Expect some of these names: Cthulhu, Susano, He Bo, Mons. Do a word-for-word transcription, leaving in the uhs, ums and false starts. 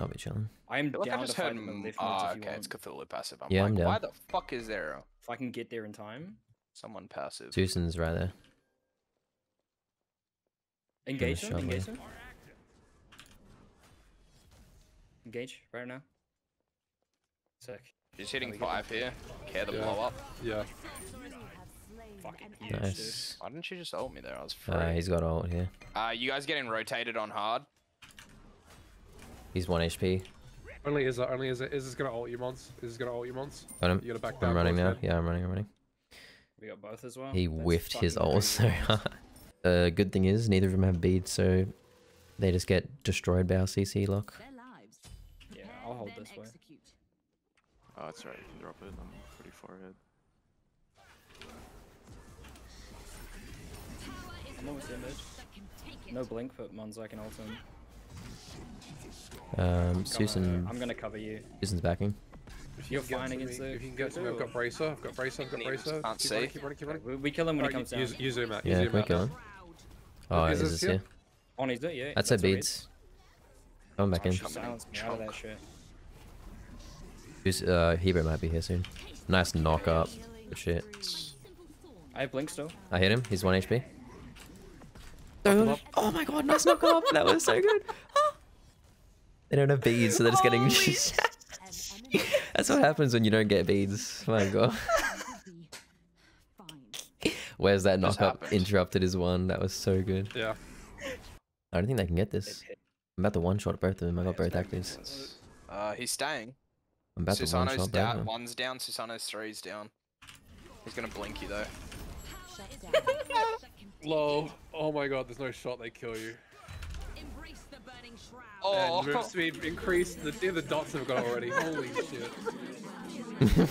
I'll be chilling. I'm down I just to heard... fight them. Ah, oh, okay, want. It's Cthulhu passive. I'm yeah, like, I'm down. Why the fuck is there? A... If I can get there in time. Someone passive. Susan's right there. Engage him. Engage him. Engage right now. Sick. He's hitting five here. Care to yeah. blow up. Yeah. Fucking nice. Why didn't you just ult me there? I was free. Uh, he's got ult here. Uh, you guys getting rotated on hard? He's one H P. Only is only is it is this gonna ult you, Mons? Is this gonna ult you, Mons? Got him. You gotta back down. I'm running now. Head. Yeah, I'm running. I'm running. We got both as well. He That's whiffed his ult so hard. The good thing is neither of them have beads, so they just get destroyed by our C C lock. Yeah, I'll hold this way. Oh, that's right. You can drop it. I'm pretty far ahead. I'm almost in mid. No blink, but Mons, I can ult him. Um, I'm Susan. Gonna, I'm gonna cover you. Susan's backing. If you're fine against the. If you can get to me, I've got bracer. I've got bracer. I've got bracer. Can't see. Keep running. Keep running. We, we kill him when he comes down. You, you zoom out. You yeah, zoom we out. Kill him. Oh, is this here? On his it, yeah. That's a beads. Coming back in. Silence me out of that shit. Uh, He Bo might be here soon. Nice knock up. Good shit. I have blink still. I hit him. He's one H P. Oh my god! Nice knock up. That was so good. They don't have beads, so they're just getting. That's what happens when you don't get beads. My god. Where's that knock up? Interrupted is one. That was so good. Yeah. I don't think they can get this. I'm about to one shot both of them. I got both actives. Uh, he's staying. I'm about Susano's to one shot down. Both one's down. Susano's three's down. He's gonna blink you though. Lol. Oh my god. There's no shot. They kill you. Oh, move speed increased. The, the dots have got already. Holy shit.